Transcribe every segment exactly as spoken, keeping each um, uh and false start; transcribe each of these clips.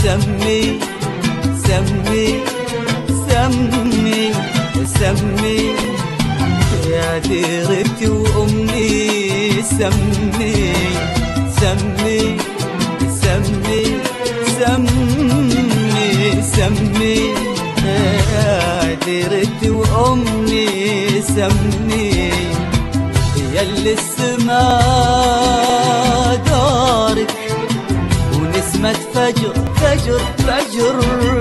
سمي سمي سمي سمي يا ديرتي وأمي سمي سمي سمي سمي سمي يا ديرتي وأمي سمي ياللي السما دارك ونسمة فجر فجر فجر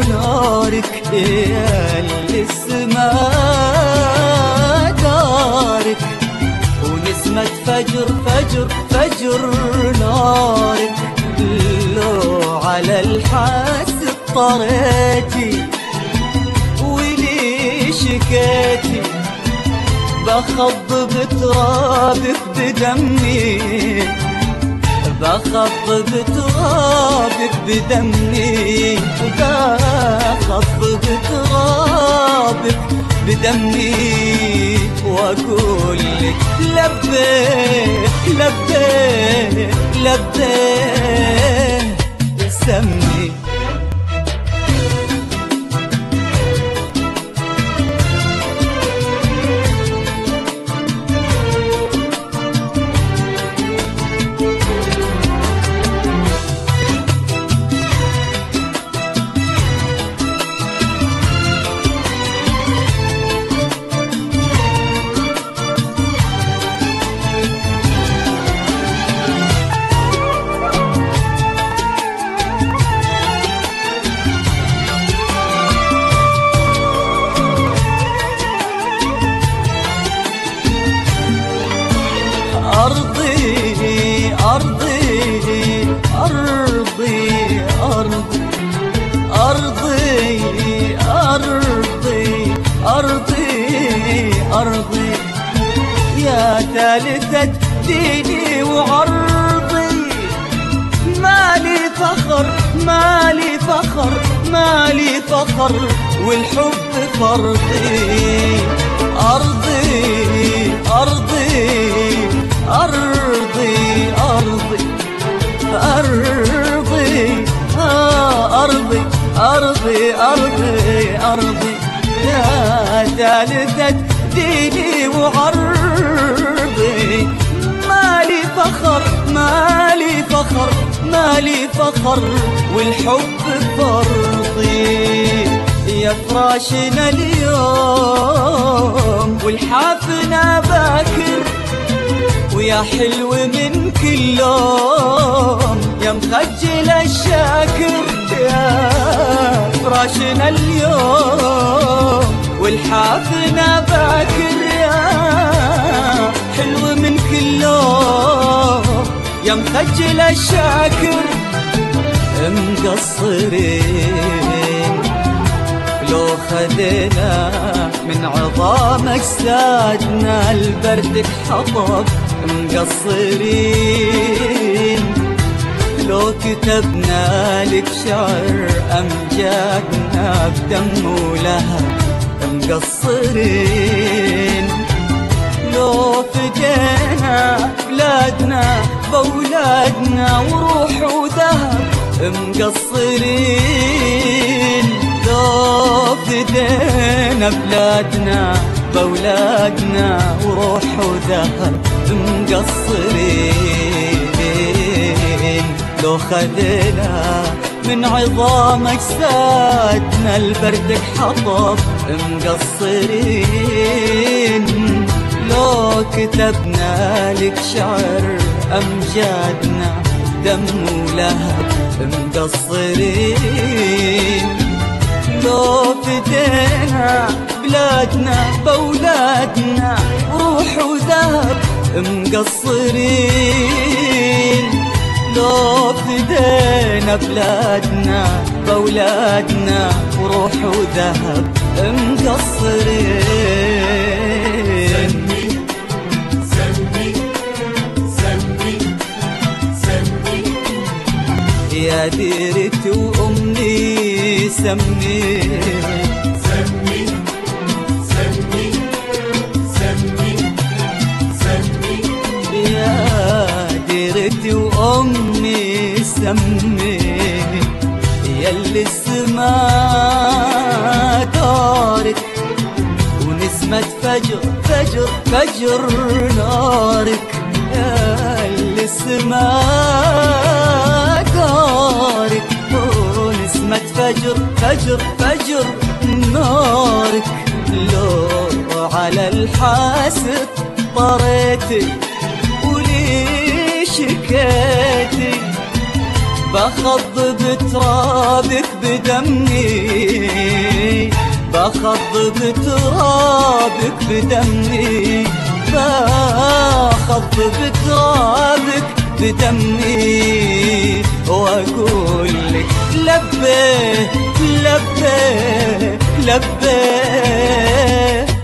نارك يا اللي السما دارك ونسمة فجر فجر فجر نارك لو على الحاسب طريتي ولي شكيتي بخض بترابك بدمي بخض بترابك بدمي بخض بترابك بدمي واقول لك لبيك لبيك لبيك سمي أرضي أرضي أرضي أرضي أرضي أرضي أرضي أرضي يا ثالثة ديني وعرضي مالي فخر مالي فخر مالي فخر والحب فرضي أرضي أرضي أرضي أرضي أرضي آه أرضي أرضي أرضي أرضي يا ثالثة ديني وعرضي مالي فخر مالي فخر مالي فخر والحب فرضي يا فراشنا اليوم والحافنا باكر ويا حلو من كل يوم يا مخجل الشاكر يا فراشنا اليوم والحافنا باكر يا حلو من كل يوم يا مخجل الشاكر مقصرين لو خذينا من عظامك سادنا البردك حطب مقصرين لو كتبنا لك شعر أمجادنا بدم ولهب مقصرين لو فدينا بلادنا بولادنا وروح وذهب مقصرين لو فدينا بلادنا بولادنا وروح وذهب مقصرين لو خذينا من عظامك سادنا البردك حطب مقصرين لو كتبنا لك شعر أمجادنا دم ولهب مقصرين لو مقصرين، لو فدينا بلادنا بأولادنا وروح وذهب مقصرين. سمي سمي سمي سمي يا ديرت وأمي سمي سمي سمي سمي سمي يا ديرت وأمي سمي ياللي السما دارت ونسمة فجر فجر فجر نارك، ياللي السما دارت ونسمة فجر فجر فجر نارك، لو على الحاسب طريتي ولي شكيتي بخض بترابك بدمي، بخض بترابك بدمي، بخض بترابك بدمي، واقول لك لبيك لبيك لبيك.